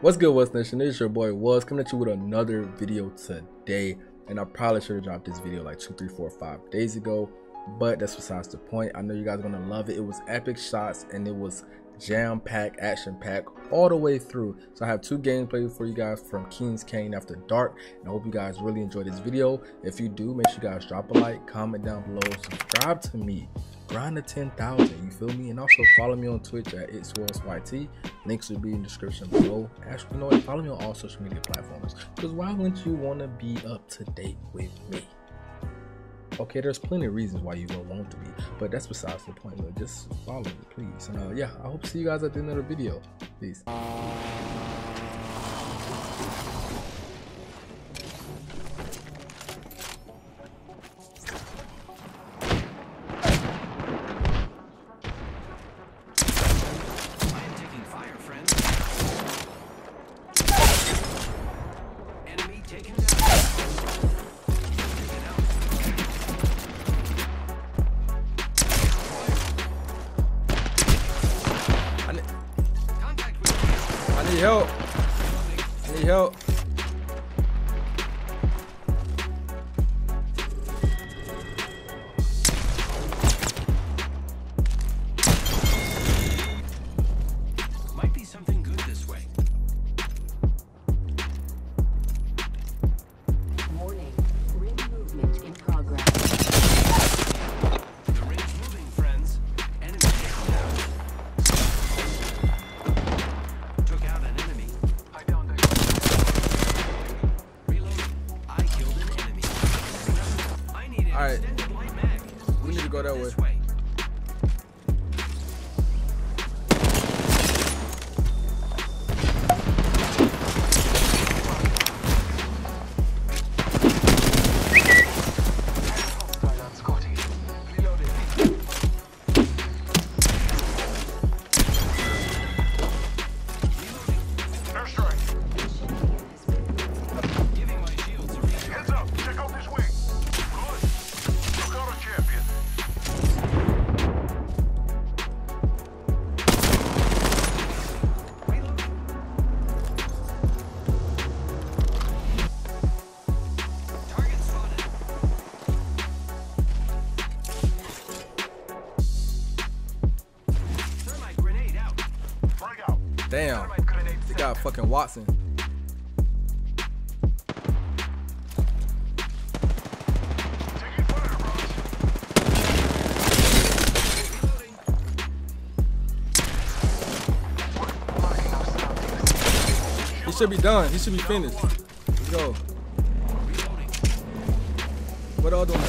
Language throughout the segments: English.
What's good, Wuz Nation? It's your boy Wuz coming at you with another video today, and I probably should have dropped this video like 2, 3, 4, 5 days ago, but that's besides the point. I know you guys are gonna love it. It was epic shots and it was jam-packed, action-packed all the way through. So I have 2 gameplays for you guys from Kings Canyon After Dark, and I hope you guys really enjoy this video. If you do, make sure you guys drop a like, comment down below, subscribe to me, grind to 10,000, you feel me? And also follow me on Twitch at iTzWuz. Links will be in the description below. Actually, you know what? Follow me on all social media platforms, because why wouldn't you want to be up to date with me? Okay, there's plenty of reasons why you don't want to be, but that's besides the point. Look, just follow me, please. And yeah, I hope to see you guys at the end of the video. Peace. Help! I need help! Might be something good this way. Warning, ring movement in progress. The ring's moving, friends. Enemy taken down. Alright, we need to go that way. Damn, they got fucking Watson. He should be done. He should be finished. Let's go. What are y'all doing now?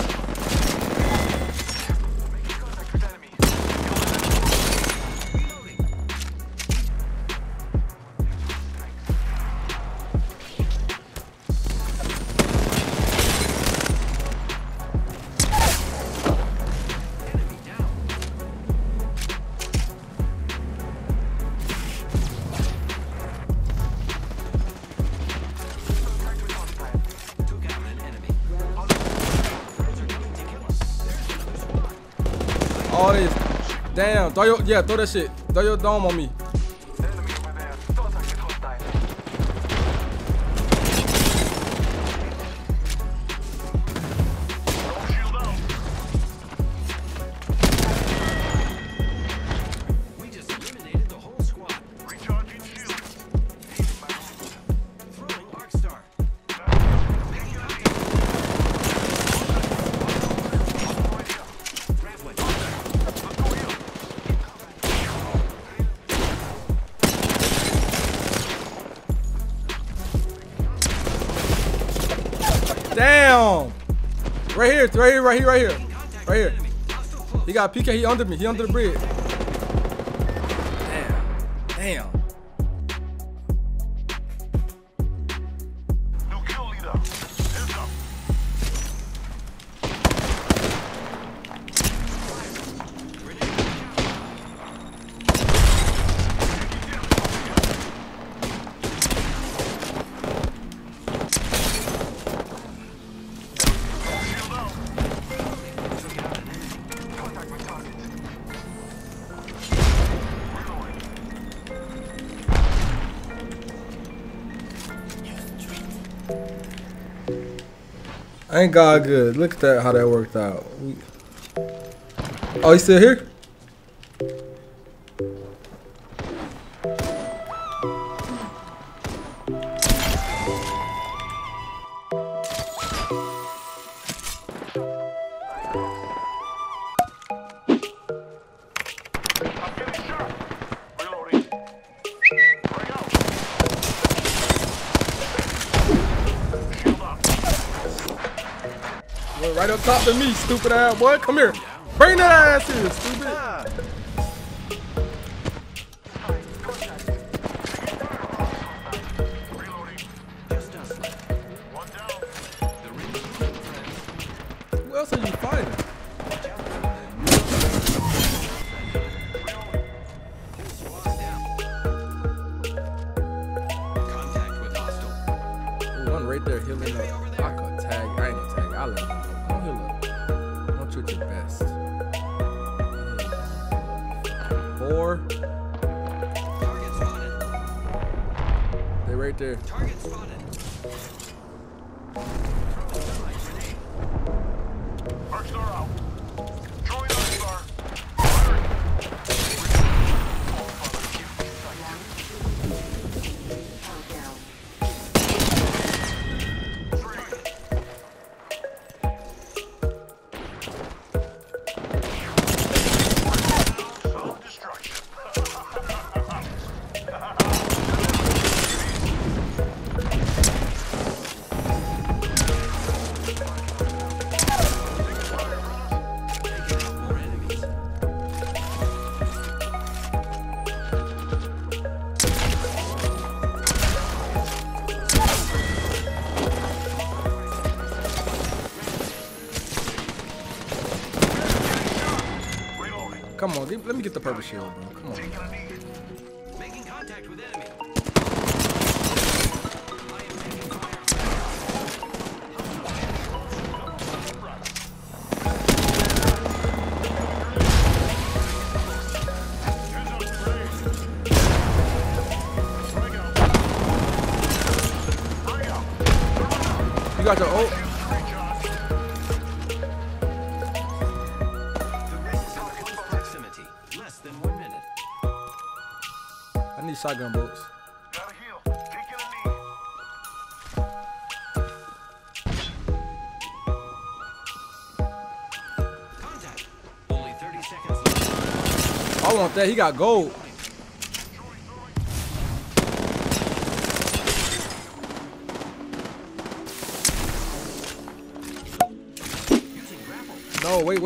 All this. Damn, throw your, yeah, throw that shit. Throw your dome on me. Damn! Right here, right here, right here, right here. Right here. He got PK, he under me, he under the bridge. Damn. New kill leader. Heads up. I ain't God good. Look at that, how that worked out. Oh, you still here? Right up top to me, stupid ass boy. Come here. Bring that ass here, stupid. Who else are you fighting? Ooh, one right there healing up. I could tag. I ain't gonna tag. I love him. Best. Four. Target spotted. They right there. Target spotted. Come on, let me get the purple shield, bro. Come on. Making contact with enemy. You got the ult. I need shotgun bolts. Gotta heal. Take your lead. Contact. Only 30 seconds left. I want that. He got gold. No, wait.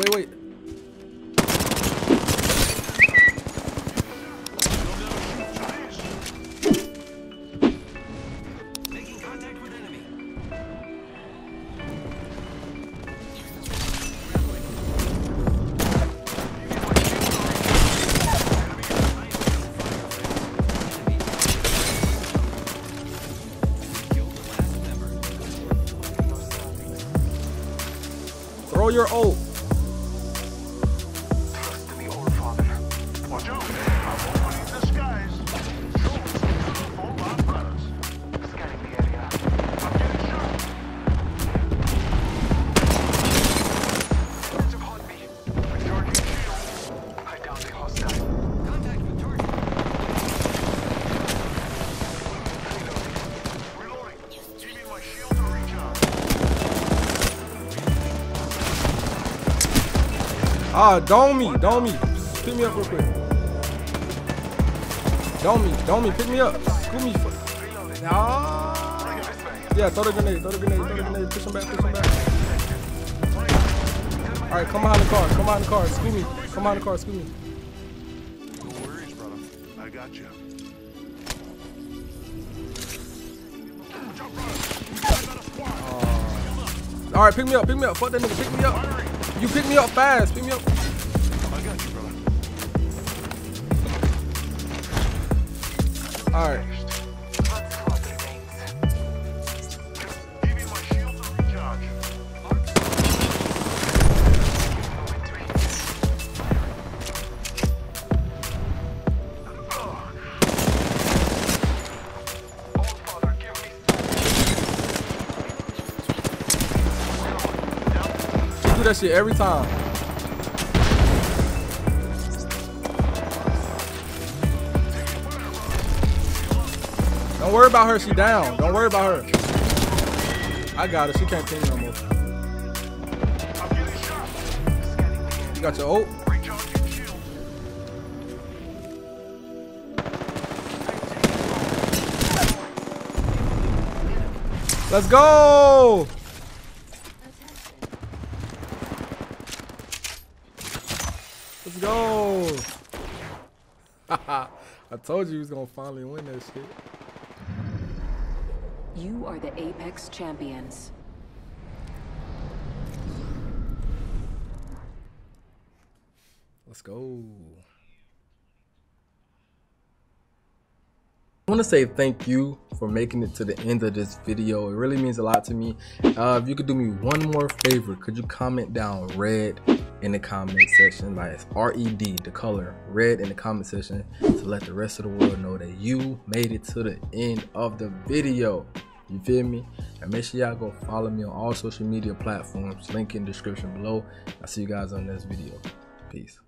Throw your ult. Ah, dome me. Pick me up real quick. Dome me, pick me up. Scoop me. Yeah, throw the grenade. Push him back. Alright, come behind the car. Scoop me. No worries, brother. I got you. Alright, pick me up. Fuck that nigga, pick me up. You pick me up fast, I got you, brother. Alright. Give me my shield to recharge. Old father, give me do that shit every time. Don't worry about her. She down. Don't worry about her. I got her. She can't ping no more. You got your ult. Let's go. Let's go. I told you he was going to finally win that shit. You are the Apex champions. Let's go. I want to say thank you for making it to the end of this video. It really means a lot to me. If you could do me one more favor, could you comment down red in the comment section? Like it's R-E-D, the color red, in the comment section to let the rest of the world know that you made it to the end of the video. You feel me? And make sure y'all go follow me on all social media platforms, link in the description below. I'll see you guys on the next video. Peace.